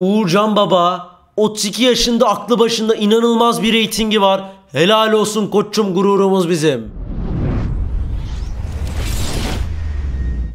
Uğurcan Baba 32 yaşında, aklı başında, inanılmaz bir reytingi var. Helal olsun koçum, gururumuz bizim.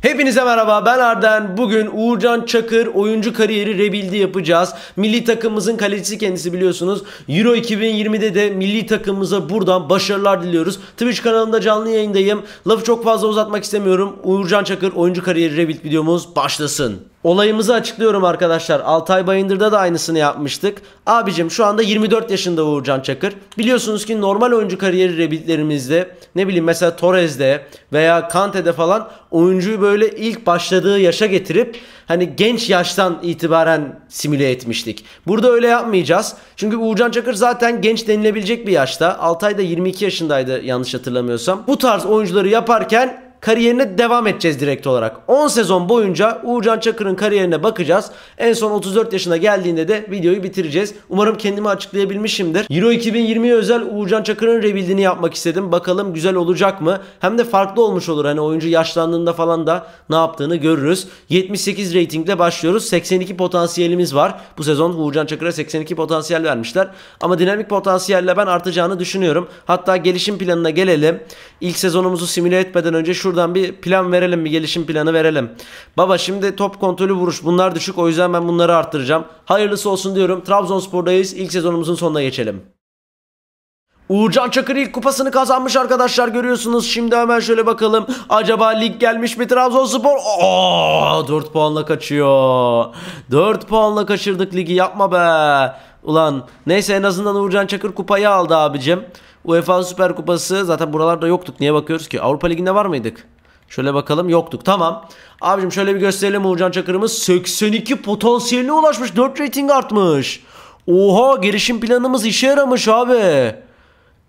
Hepinize merhaba, ben Arden. Bugün Uğurcan Çakır oyuncu kariyeri rebuild'i yapacağız. Milli takımımızın kalecisi kendisi, biliyorsunuz. Euro 2020'de de milli takımımıza buradan başarılar diliyoruz. Twitch kanalında canlı yayındayım. Lafı çok fazla uzatmak istemiyorum. Uğurcan Çakır oyuncu kariyeri rebuild videomuz başlasın. Olayımızı açıklıyorum arkadaşlar. Altay Bayındır'da da aynısını yapmıştık. Abicim şu anda 24 yaşında Uğurcan Çakır. Biliyorsunuz ki normal oyuncu kariyeri rebuildlerimizde, ne bileyim mesela Torres'de veya Kante'de falan oyuncuyu böyle ilk başladığı yaşa getirip hani genç yaştan itibaren simüle etmiştik. Burada öyle yapmayacağız. Çünkü Uğurcan Çakır zaten genç denilebilecek bir yaşta. Altay da 22 yaşındaydı yanlış hatırlamıyorsam. Bu tarz oyuncuları yaparken kariyerine devam edeceğiz direkt olarak. 10 sezon boyunca Uğurcan Çakır'ın kariyerine bakacağız. En son 34 yaşına geldiğinde de videoyu bitireceğiz. Umarım kendimi açıklayabilmişimdir. Euro 2020'ye özel Uğurcan Çakır'ın rebuild'ini yapmak istedim. Bakalım güzel olacak mı? Hem de farklı olmuş olur. Hani oyuncu yaşlandığında falan da ne yaptığını görürüz. 78 ratingle başlıyoruz. 82 potansiyelimiz var. Bu sezon Uğurcan Çakır'a 82 potansiyel vermişler. Ama dinamik potansiyelle ben artacağını düşünüyorum. Hatta gelişim planına gelelim. İlk sezonumuzu simüle etmeden önce şuradan bir plan verelim, bir gelişim planı verelim. Baba şimdi top kontrolü, vuruş, bunlar düşük, o yüzden ben bunları arttıracağım. Hayırlısı olsun diyorum. Trabzonspor'dayız. İlk sezonumuzun sonuna geçelim. Uğurcan Çakır ilk kupasını kazanmış arkadaşlar, görüyorsunuz. Şimdi hemen şöyle bakalım. Acaba lig gelmiş mi Trabzonspor? Aa, 4 puanla kaçıyor. 4 puanla kaçırdık ligi, yapma be. Ulan neyse, en azından Uğurcan Çakır kupayı aldı abicim. UEFA Süper Kupası zaten buralarda yoktuk, niye bakıyoruz ki? Avrupa Ligi'nde var mıydık? Şöyle bakalım, yoktuk, tamam. Abicim şöyle bir gösterelim Uğurcan Çakır'ımız. 82 potansiyeline ulaşmış, 4 rating artmış. Oha, gelişim planımız işe yaramış abi.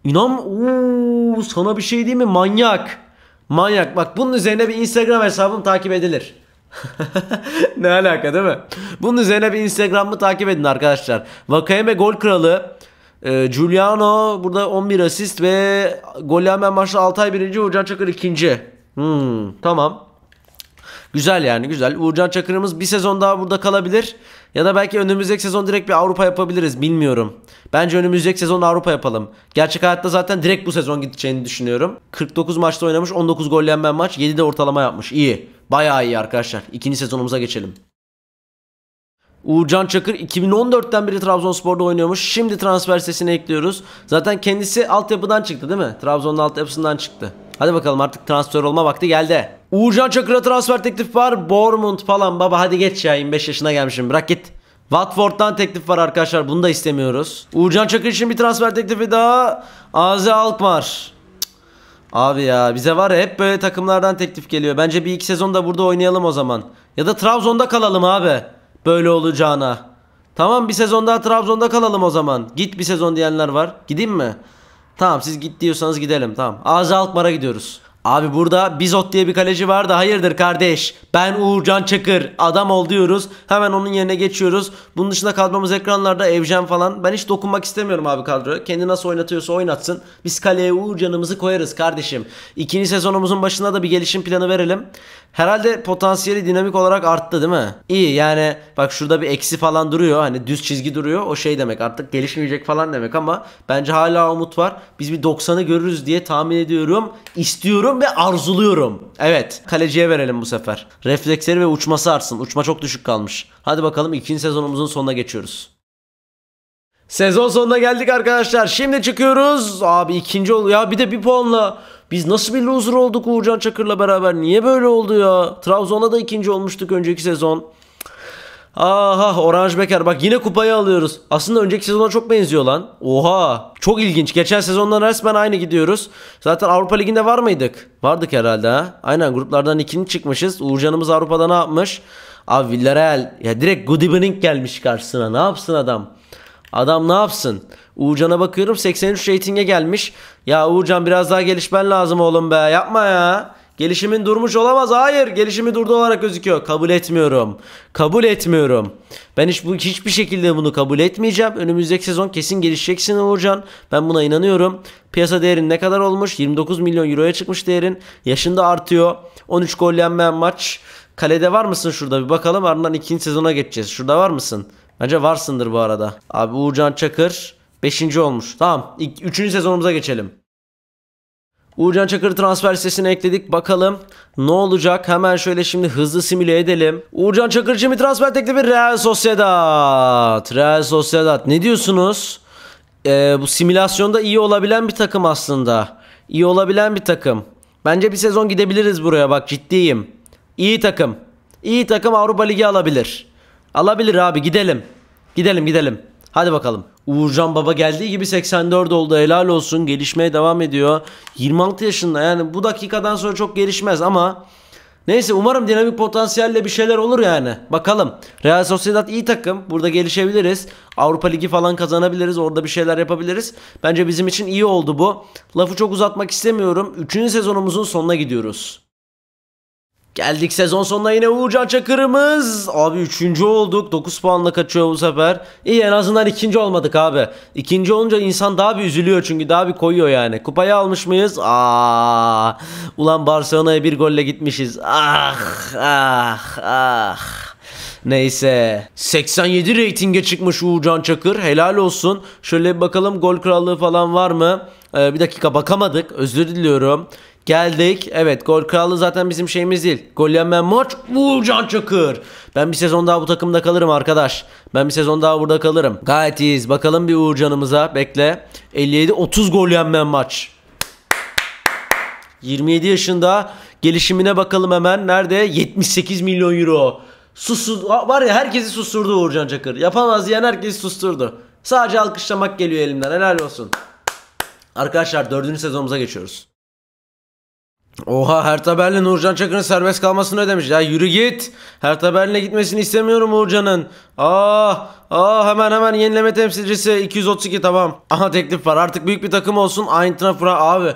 İnan, ooo, sana bir şey diyeyim mi? Manyak. Manyak, bak bunun üzerine bir Instagram hesabım takip edilir. Ne alaka değil mi? Bunun üzerine bir Instagram'ı takip edin arkadaşlar. Vakayeme gol kralı. Giuliano burada 11 asist ve golle hemen maçta Altay 1. Uğurcan Çakır 2. Tamam. Güzel yani, güzel. Uğurcan Çakır'ımız bir sezon daha burada kalabilir. Ya da belki önümüzdeki sezon direkt bir Avrupa yapabiliriz, bilmiyorum. Bence önümüzdeki sezon Avrupa yapalım. Gerçek hayatta zaten direkt bu sezon gideceğini düşünüyorum. 49 maçta oynamış, 19 golle hemen maç, 7 de ortalama yapmış. İyi. Bayağı iyi arkadaşlar. İkinci sezonumuza geçelim. Uğurcan Çakır 2014'ten beri Trabzonspor'da oynuyormuş. Şimdi transfer sitesine ekliyoruz. Zaten kendisi altyapıdan çıktı değil mi? Trabzon'un altyapısından çıktı. Hadi bakalım, artık transfer olma vakti geldi. Uğurcan Çakır'a transfer teklif var. Bournemouth falan baba, hadi geç ya, 25 yaşına gelmişim, bırak git. Watford'dan teklif var arkadaşlar, bunu da istemiyoruz. Uğurcan Çakır için bir transfer teklifi daha. AZ Alkmaar. Abi ya, bize var ya, hep böyle takımlardan teklif geliyor. Bence bir iki sezon da burada oynayalım o zaman. Ya da Trabzon'da kalalım abi. Böyle olacağına. Tamam, bir sezon daha Trabzon'da kalalım o zaman. Git bir sezon diyenler var. Gideyim mi? Tamam, siz git diyorsanız gidelim, tamam. AZ Alkmaar'a gidiyoruz. Abi burada Bizot diye bir kaleci vardı. Hayırdır kardeş? Ben Uğurcan Çakır, adam ol diyoruz. Hemen onun yerine geçiyoruz. Bunun dışında kadromuz ekranlarda, Evjen falan. Ben hiç dokunmak istemiyorum abi kadroya. Kendi nasıl oynatıyorsa oynatsın. Biz kaleye Uğurcan'ımızı koyarız kardeşim. İkinci sezonumuzun başında da bir gelişim planı verelim. Herhalde potansiyeli dinamik olarak arttı değil mi? İyi yani, bak şurada bir eksi falan duruyor. Hani düz çizgi duruyor. O şey demek, artık gelişmeyecek falan demek, ama bence hala umut var. Biz bir 90'ı görürüz diye tahmin ediyorum. İstiyorum ve arzuluyorum. Evet, kaleciye verelim bu sefer. Refleksleri ve uçması artsın. Uçma çok düşük kalmış. Hadi bakalım, ikinci sezonumuzun sonuna geçiyoruz. Sezon sonuna geldik arkadaşlar. Şimdi çıkıyoruz. Abi ikinci oluyor. Ya bir de bir puanla. Biz nasıl bir loser olduk Uğurcan Çakır'la beraber? Niye böyle oldu ya? Trabzon'a da ikinci olmuştuk önceki sezon. Aha, Orange Beker. Bak yine kupayı alıyoruz. Aslında önceki sezona çok benziyor lan. Oha. Çok ilginç. Geçen sezondan resmen aynı gidiyoruz. Zaten Avrupa Ligi'nde var mıydık? Vardık herhalde ha. Aynen, gruplardan ikinci çıkmışız. Uğurcan'ımız Avrupa'da ne yapmış? Abi Villarreal. Ya direkt Goodibling gelmiş karşısına. Ne yapsın adam? Adam ne yapsın? Uğurcan'a bakıyorum, 83 rating'e gelmiş. Ya Uğurcan biraz daha gelişmen lazım oğlum be. Yapma ya. Gelişimin durmuş olamaz. Hayır, gelişimi durdu olarak gözüküyor. Kabul etmiyorum. Kabul etmiyorum. Ben hiçbir şekilde bunu kabul etmeyeceğim. Önümüzdeki sezon kesin gelişeceksin Uğurcan. Ben buna inanıyorum. Piyasa değerin ne kadar olmuş? 29 milyon euroya çıkmış değerin. Yaşında artıyor. 13 gol yenmeyen maç. Kalede var mısın şurada? Bir bakalım, ardından ikinci sezona geçeceğiz. Şurada var mısın? Bence varsındır bu arada. Abi Uğurcan Çakır 5. olmuş. Tamam. 3. sezonumuza geçelim. Uğurcan Çakır'ı transfer listesine ekledik. Bakalım ne olacak? Hemen şöyle şimdi hızlı simüle edelim. Uğurcan Çakır için bir transfer teklifi Real Sociedad. Real Sociedad. Ne diyorsunuz? Bu simülasyonda iyi olabilen bir takım aslında. İyi olabilen bir takım. Bence bir sezon gidebiliriz buraya. Bak ciddiyim. İyi takım. İyi takım Avrupa Ligi alabilir. Alabilir abi, gidelim. Gidelim gidelim. Hadi bakalım. Uğurcan Baba geldiği gibi 84 oldu. Helal olsun. Gelişmeye devam ediyor. 26 yaşında, yani bu dakikadan sonra çok gelişmez ama neyse, umarım dinamik potansiyelle bir şeyler olur yani. Bakalım. Real Sociedad iyi takım. Burada gelişebiliriz. Avrupa Ligi falan kazanabiliriz. Orada bir şeyler yapabiliriz. Bence bizim için iyi oldu bu. Lafı çok uzatmak istemiyorum. 3. sezonumuzun sonuna gidiyoruz. Geldik sezon sonuna, yine Uğurcan Çakır'ımız. Abi 3. olduk. 9 puanla kaçıyor bu sefer. İyi, en azından 2. olmadık abi. 2. olunca insan daha bir üzülüyor çünkü daha bir koyuyor yani. Kupayı almış mıyız? Ulan Barcelona'ya bir golle gitmişiz. Neyse. 87 reytinge çıkmış Uğurcan Çakır. Helal olsun. Şöyle bir bakalım, gol krallığı falan var mı? Bir dakika, bakamadık. Özür diliyorum. Geldik. Evet, gol krallığı zaten bizim şeyimiz değil. Gol yenmeyen maç Uğurcan Çakır. Ben bir sezon daha bu takımda kalırım arkadaş. Ben bir sezon daha burada kalırım. Gayet iyiyiz. Bakalım bir Uğurcan'ımıza. Bekle. 57, 30 gol yenmeyen maç. 27 yaşında. Gelişimine bakalım hemen. Nerede? 78 milyon euro. Susturdu. Var ya, herkesi susturdu Uğurcan Çakır. Yapamaz diyen herkesi susturdu. Sadece alkışlamak geliyor elimden. Helal olsun. Arkadaşlar 4. sezonumuza geçiyoruz. Oha, Hertha Berlin Uğurcan Çakır'ın serbest kalmasını ödemiş. Ya yürü git. Hertha Berlin'e gitmesini istemiyorum Uğurcan'ın. Hemen yenileme temsilcisi 232, tamam. Aha, teklif var. Artık büyük bir takım olsun. Eintracht Frankfurt abi.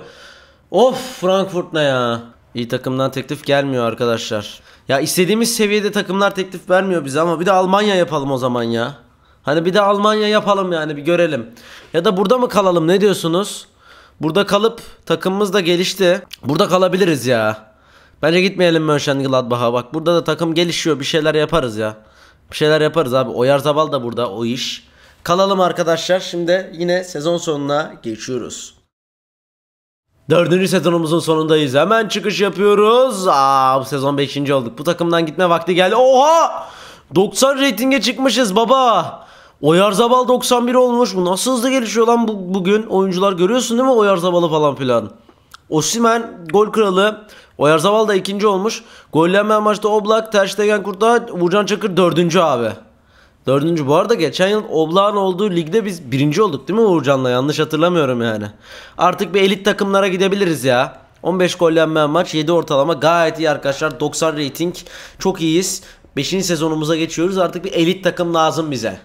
Of, Frankfurt ne ya? İyi takımdan teklif gelmiyor arkadaşlar. Ya istediğimiz seviyede takımlar teklif vermiyor bize, ama bir de Almanya yapalım o zaman ya. Hani bir de Almanya yapalım yani, bir görelim. Ya da burada mı kalalım, ne diyorsunuz? Burada kalıp takımımız da gelişti. Burada kalabiliriz ya. Bence gitmeyelim Mönchengladbach'a. Bak burada da takım gelişiyor. Bir şeyler yaparız ya. Bir şeyler yaparız abi. Oyarzabal da burada, o iş. Kalalım arkadaşlar. Şimdi yine sezon sonuna geçiyoruz. 4. sezonumuzun sonundayız. Hemen çıkış yapıyoruz. Bu sezon 5. olduk. Bu takımdan gitme vakti geldi. Oha! 90 reytinge çıkmışız baba. Oyarzabal 91 olmuş. Bu nasıl hızlı gelişiyor lan bugün? Oyuncular görüyorsun değil mi Oyarzabal'ı falan filan? Osimhen gol kralı. Oyarzabal da 2. olmuş. Gollenmeyen maçta Oblak, Terşit Egenkurt'ta Uğurcan Çakır 4. abi. 4. Bu arada geçen yıl Oblak'ın olduğu ligde biz 1. olduk değil mi Uğurcan'la? Yanlış hatırlamıyorum yani. Artık bir elit takımlara gidebiliriz ya. 15 gollenmeyen maç, 7 ortalama, gayet iyi arkadaşlar. 90 rating, çok iyiyiz. 5. sezonumuza geçiyoruz. Artık bir elit takım lazım bize.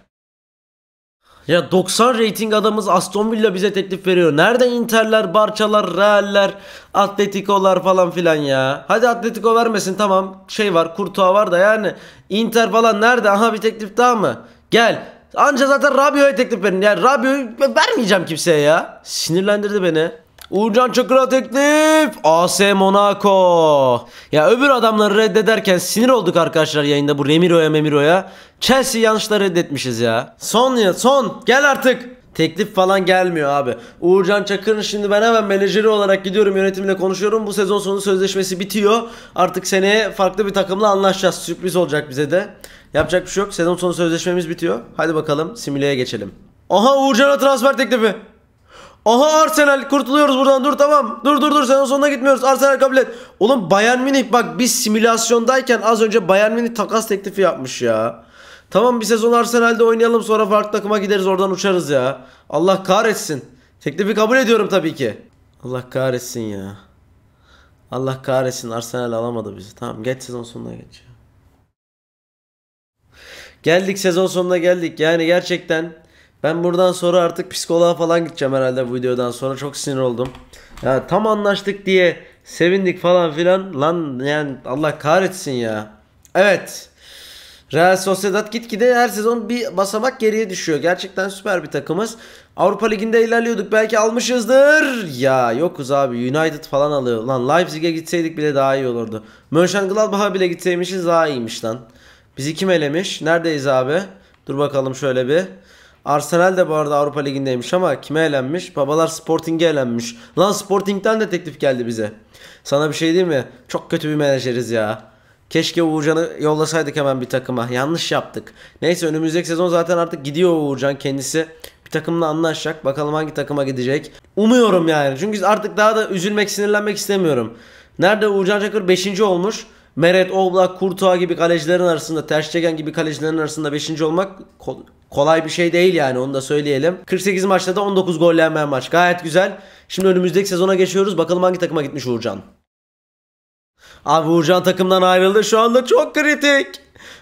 Ya 90 rating adamız Aston Villa bize teklif veriyor. Nerede Inter'ler, Barçalar, Real'ler, Atletiko'lar falan filan ya. Hadi Atletiko vermesin, tamam. Şey var, Kurtuğa var da yani. Inter falan nerede? Aha, bir teklif daha mı? Gel. Anca zaten Rabiot'a teklif verin. Yani Rabiot'u vermeyeceğim kimseye ya. Sinirlendirdi beni. Uğurcan Çakır'a teklif. AS Monaco. Ya öbür adamları reddederken sinir olduk arkadaşlar yayında bu Remiro'ya. Chelsea yanlışla reddetmişiz ya. Son gel artık. Teklif falan gelmiyor abi. Uğurcan Çakır'ın şimdi ben hemen menajeri olarak gidiyorum, yönetimle konuşuyorum. Bu sezon sonu sözleşmesi bitiyor. Artık seneye farklı bir takımla anlaşacağız. Sürpriz olacak bize de. Yapacak bir şey yok. Sezon sonu sözleşmemiz bitiyor. Hadi bakalım simüleye geçelim. Aha, Uğurcan'a transfer teklifi. Aha, Arsenal, kurtuluyoruz buradan, dur tamam, dur sezon sonuna gitmiyoruz, Arsenal kabul et. Oğlum Bayern Münih, bak biz simülasyondayken az önce Bayern Münih takas teklifi yapmış ya. Tamam, bir sezon Arsenal'de oynayalım, sonra farklı takıma gideriz, oradan uçarız ya. Allah kahretsin. Teklifi kabul ediyorum tabii ki. Allah kahretsin ya. Allah kahretsin, Arsenal alamadı bizi. Tamam, geç sezon sonuna geç. Geldik sezon sonuna geldik yani, gerçekten. Ben buradan sonra artık psikoloğa falan gideceğim herhalde bu videodan sonra. Çok sinir oldum. Ya tam anlaştık diye sevindik falan filan. Lan yani Allah kahretsin ya. Evet. Real Sociedad gitgide her sezon bir basamak geriye düşüyor. Gerçekten süper bir takımız. Avrupa Ligi'nde ilerliyorduk. Belki almışızdır. Ya yokuz abi. United falan alıyor. Lan Leipzig'e gitseydik bile daha iyi olurdu. Mönchengladbach'a bile gitseymişiz daha iyiymiş lan. Bizi kim elemiş? Neredeyiz abi? Dur bakalım şöyle bir. Arsenal de bu arada Avrupa Ligi'ndeymiş ama kime elenmiş? Babalar Sporting'e elenmiş. Lan Sporting'den de teklif geldi bize. Sana bir şey diyeyim mi? Çok kötü bir menajeriz ya. Keşke Uğurcan'ı yollasaydık hemen bir takıma. Yanlış yaptık. Neyse önümüzdeki sezon zaten artık gidiyor Uğurcan kendisi. Bir takımla anlaşacak. Bakalım hangi takıma gidecek. Umuyorum yani. Çünkü artık daha da üzülmek, sinirlenmek istemiyorum. Nerede Uğurcan Çakır 5. olmuş. Merih, Oblak, Kurtuğa gibi kalecilerin arasında, Terşit Egenkurt gibi kalecilerin arasında 5. olmak kolay bir şey değil yani, onu da söyleyelim. 48 maçta da 19 gol yenmeyen maç. Gayet güzel. Şimdi önümüzdeki sezona geçiyoruz. Bakalım hangi takıma gitmiş Uğurcan. Abi Uğurcan takımdan ayrıldı. Şu anda çok kritik.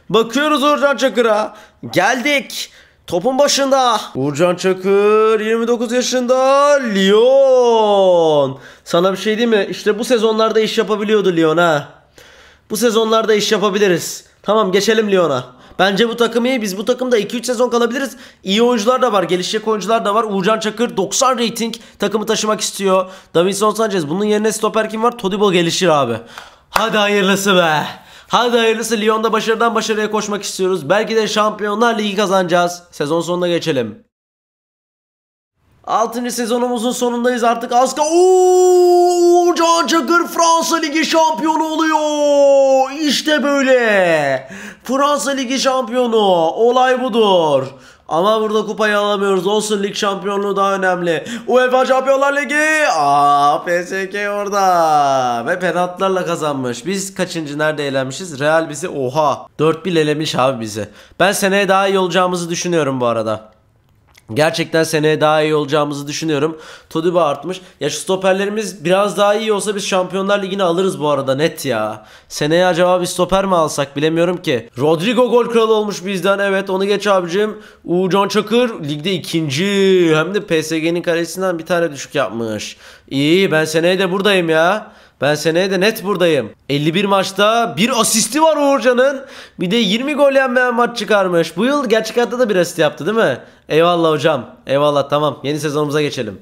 Bakıyoruz Uğurcan Çakır'a. Geldik. Topun başında. Uğurcan Çakır 29 yaşında. Lyon. Sana bir şey diyeyim mi? İşte bu sezonlarda iş yapabiliyordu Lyon ha. Bu sezonlarda iş yapabiliriz. Tamam, geçelim Lyon'a. Bence bu takım iyi. Biz bu takımda 2-3 sezon kalabiliriz. İyi oyuncular da var. Gelişecek oyuncular da var. Uğurcan Çakır 90 rating takımı taşımak istiyor. Davinson Sanchez. Bunun yerine stoper kim var? Todibo gelişir abi. Hadi hayırlısı be. Hadi hayırlısı. Lyon'da başarıdan başarıya koşmak istiyoruz. Belki de Şampiyonlar Ligi kazanacağız. Sezon sonuna geçelim. 6. sezonumuzun sonundayız artık. Aska Uğurcan Çakır Fransa Ligi şampiyonu oluyor. İşte böyle. Fransa Ligi şampiyonu. Olay budur. Ama burada kupayı alamıyoruz. Olsun, lig şampiyonluğu daha önemli. UEFA Şampiyonlar Ligi. PSG orada. Ve penaltılarla kazanmış. Biz kaçıncı, nerede elenmişiz? Real bizi, oha, 4-1 elemiş abi bizi. Ben seneye daha iyi olacağımızı düşünüyorum bu arada. Gerçekten seneye daha iyi olacağımızı düşünüyorum. Todibo artmış. Ya şu stoperlerimiz biraz daha iyi olsa biz Şampiyonlar Ligi'ni alırız bu arada net ya. Seneye acaba bir stoper mi alsak bilemiyorum ki. Rodrigo gol kralı olmuş bizden. Evet, onu geç abicim. Uğurcan Çakır ligde 2. Hem de PSG'nin kalesinden bir tane düşük yapmış. İyi, ben seneye de buradayım ya. Ben seneye de net buradayım. 51 maçta bir asisti var Uğurcan'ın. Bir de 20 gol yenmeyen maç çıkarmış. Bu yıl gerçek hayatta da bir asist yaptı değil mi? Eyvallah hocam. Eyvallah, tamam. Yeni sezonumuza geçelim.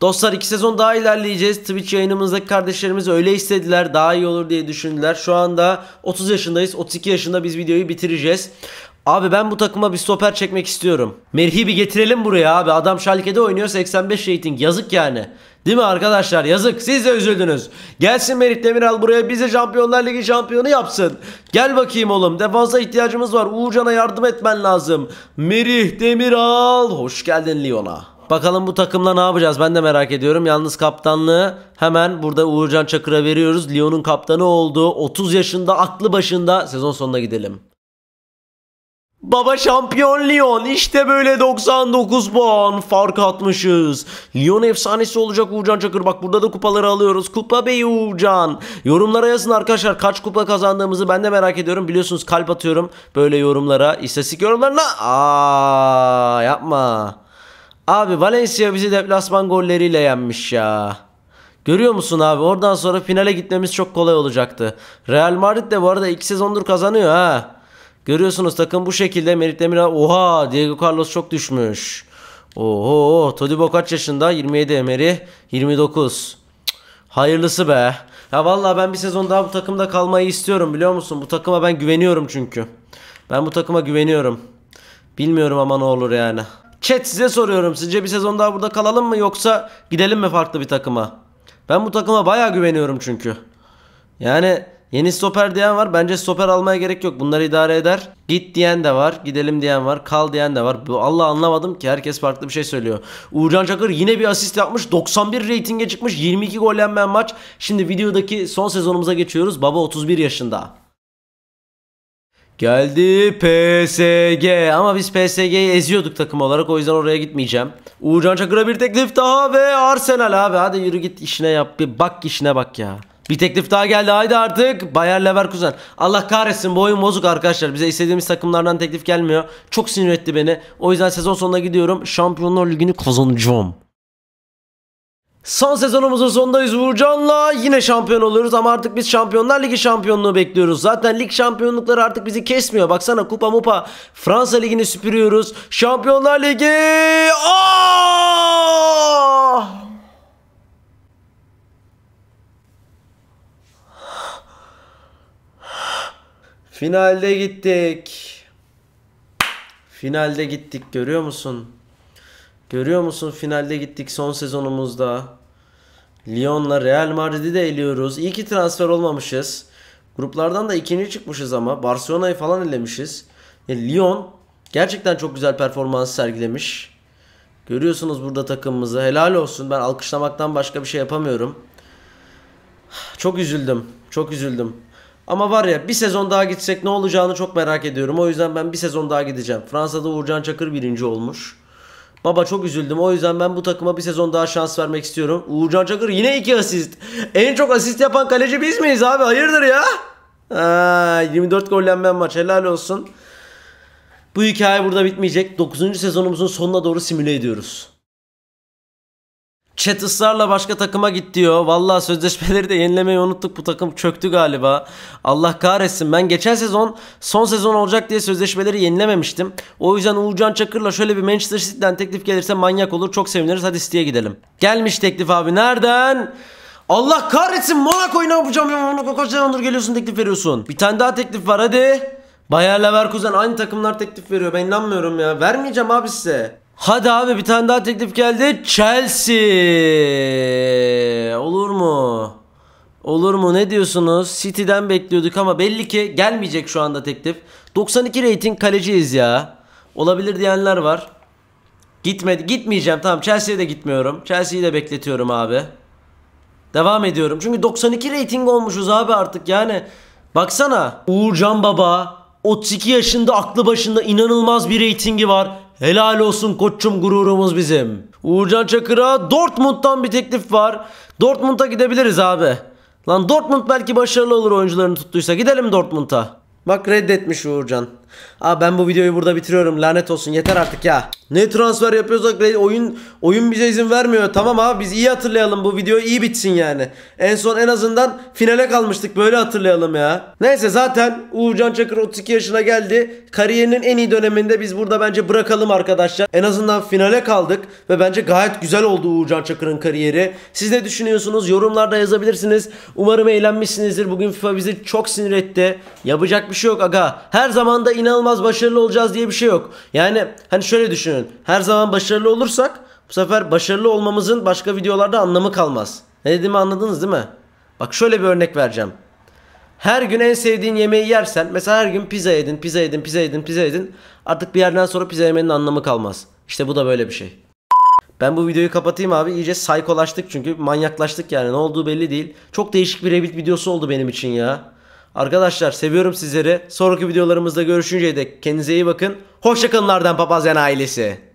Dostlar 2 sezon daha ilerleyeceğiz. Twitch yayınımızdaki kardeşlerimiz öyle istediler. Daha iyi olur diye düşündüler. Şu anda 30 yaşındayız. 32 yaşında biz videoyu bitireceğiz. Abi ben bu takıma bir stoper çekmek istiyorum. Merih'i bir getirelim buraya abi. Adam Schalke'de oynuyor, 85 rating. Yazık yani. Değil mi arkadaşlar? Yazık. Siz de üzüldünüz. Gelsin Merih Demiral buraya, bizi Şampiyonlar Ligi şampiyonu yapsın. Gel bakayım oğlum. Defansa ihtiyacımız var. Uğurcan'a yardım etmen lazım. Merih Demiral. Hoş geldin Lyon'a. Bakalım bu takımla ne yapacağız? Ben de merak ediyorum. Yalnız kaptanlığı hemen burada Uğurcan Çakır'a veriyoruz. Lyon'un kaptanı oldu. 30 yaşında, aklı başında. Sezon sonuna gidelim. Baba şampiyon Lyon, işte böyle 99 puan fark atmışız. Lyon efsanesi olacak Uğurcan Çakır. Bak burada da kupaları alıyoruz. Kupa Bey Uğurcan. Yorumlara yazın arkadaşlar kaç kupa kazandığımızı, ben de merak ediyorum. Biliyorsunuz kalp atıyorum böyle yorumlara, istatistik yorumlarına. Yapma. Abi Valencia bizi deplasman golleriyle yenmiş ya. Görüyor musun abi, oradan sonra finale gitmemiz çok kolay olacaktı. Real Madrid de bu arada 2 sezondur kazanıyor ha. Görüyorsunuz takım bu şekilde. Merih Demiral, oha, Diego Carlos çok düşmüş. Oho, Todibo kaç yaşında? 27. Merih 29. Cık, hayırlısı be. Ya vallahi ben bir sezon daha bu takımda kalmayı istiyorum biliyor musun? Bu takıma ben güveniyorum çünkü. Ben bu takıma güveniyorum. Bilmiyorum ama ne olur yani. Chat size soruyorum. Sizce bir sezon daha burada kalalım mı yoksa gidelim mi farklı bir takıma? Ben bu takıma bayağı güveniyorum çünkü. Yani... Yeni stoper diyen var. Bence stoper almaya gerek yok. Bunları idare eder. Git diyen de var. Gidelim diyen var. Kal diyen de var. Allah, anlamadım ki. Herkes farklı bir şey söylüyor. Uğurcan Çakır yine bir asist yapmış. 91 reytinge çıkmış. 22 gol yenmeyen maç. Şimdi videodaki son sezonumuza geçiyoruz. Baba 31 yaşında. Geldi PSG. Ama biz PSG'yi eziyorduk takım olarak. O yüzden oraya gitmeyeceğim. Uğurcan Çakır'a bir teklif daha ve Arsenal abi. Hadi yürü git işine yap. Bir bak işine bak ya. Bir teklif daha geldi. Haydi artık. Bayer Leverkusen. Allah kahretsin, bu oyun bozuk arkadaşlar. Bize istediğimiz takımlardan teklif gelmiyor. Çok sinir etti beni. O yüzden sezon sonuna gidiyorum. Şampiyonlar Ligi'ni kazanacağım. Son sezonumuzun sonundayız Uğurcan'la. Yine şampiyon oluyoruz ama artık biz Şampiyonlar Ligi şampiyonluğu bekliyoruz. Zaten lig şampiyonlukları artık bizi kesmiyor. Baksana kupa mupa. Fransa Ligi'ni süpürüyoruz. Şampiyonlar Ligi. Finalde gittik. Finalde gittik, görüyor musun? Görüyor musun, finalde gittik son sezonumuzda. Lyon'la Real Madrid'i de eliyoruz. İyi ki transfer olmamışız. Gruplardan da ikinci çıkmışız ama Barcelona'yı falan elemişiz. Lyon gerçekten çok güzel performans sergilemiş. Görüyorsunuz burada takımımızı. Helal olsun. Ben alkışlamaktan başka bir şey yapamıyorum. Çok üzüldüm. Çok üzüldüm. Ama var ya, bir sezon daha gitsek ne olacağını çok merak ediyorum. O yüzden ben bir sezon daha gideceğim. Fransa'da Uğurcan Çakır birinci olmuş. Baba çok üzüldüm. O yüzden ben bu takıma bir sezon daha şans vermek istiyorum. Uğurcan Çakır yine 2 asist. En çok asist yapan kaleci biz miyiz abi? Hayırdır ya? Aa, 24 gollenmeyen maç. Helal olsun. Bu hikaye burada bitmeyecek. 9. sezonumuzun sonuna doğru simüle ediyoruz. Chat ısrarla başka takıma git diyor. Vallahi sözleşmeleri de yenilemeyi unuttuk. Bu takım çöktü galiba. Allah kahretsin. Ben geçen sezon son sezon olacak diye sözleşmeleri yenilememiştim. O yüzden Uğurcan Çakır'la şöyle bir Manchester City'den teklif gelirse manyak olur. Çok seviniriz. Hadi City'ye gidelim. Gelmiş teklif abi. Nereden? Allah kahretsin. Monaco'yu ne yapacağım? Monaco kaç zamandır geliyorsun, teklif veriyorsun. Bir tane daha teklif var, hadi. Bayer Leverkusen, aynı takımlar teklif veriyor. Ben inanmıyorum ya. Vermeyeceğim abi size. Hadi abi, bir tane daha teklif geldi. Chelsea. Olur mu? Olur mu? Ne diyorsunuz? City'den bekliyorduk ama belli ki gelmeyecek şu anda teklif. 92 rating kaleciyiz ya. Olabilir diyenler var. Gitmedi. Gitmeyeceğim. Tamam, Chelsea'ye de gitmiyorum. Chelsea'yi de bekletiyorum abi. Devam ediyorum. Çünkü 92 rating olmuşuz abi artık yani. Baksana. Uğurcan Baba 32 yaşında, aklı başında, inanılmaz bir reytingi var. Helal olsun koçum, gururumuz bizim. Uğurcan Çakır'a Dortmund'dan bir teklif var. Dortmund'a gidebiliriz abi. Lan Dortmund belki başarılı olur oyuncularını tuttuysa. Gidelim Dortmund'a. Bak reddetmiş Uğurcan. Aa, ben bu videoyu burada bitiriyorum. Lanet olsun, yeter artık ya. Ne transfer yapıyorsak oyun bize izin vermiyor. Tamam abi, biz iyi hatırlayalım, bu video iyi bitsin yani. En son en azından finale kalmıştık, böyle hatırlayalım ya. Neyse, zaten Uğurcan Çakır 32 yaşına geldi. Kariyerinin en iyi döneminde biz burada bence bırakalım arkadaşlar. En azından finale kaldık ve bence gayet güzel oldu Uğurcan Çakır'ın kariyeri. Siz ne düşünüyorsunuz? Yorumlarda yazabilirsiniz. Umarım eğlenmişsinizdir. Bugün FIFA bizi çok sinir etti. Yapacak bir şey yok aga. Her zaman da inanılmaz başarılı olacağız diye bir şey yok. Yani hani şöyle düşünün. Her zaman başarılı olursak bu sefer başarılı olmamızın başka videolarda anlamı kalmaz. Ne dediğimi anladınız değil mi? Bak şöyle bir örnek vereceğim. Her gün en sevdiğin yemeği yersen, mesela her gün pizza yedin, pizza yedin, pizza yedin, pizza yedin. Artık bir yerden sonra pizza yemenin anlamı kalmaz. İşte bu da böyle bir şey. Ben bu videoyu kapatayım abi. İyice saykolaştık çünkü, manyaklaştık yani. Ne olduğu belli değil. Çok değişik bir Reddit videosu oldu benim için ya. Arkadaşlar seviyorum sizleri. Sonraki videolarımızda görüşünceye dek kendinize iyi bakın. Hoşçakalınlardan papazyan ailesi.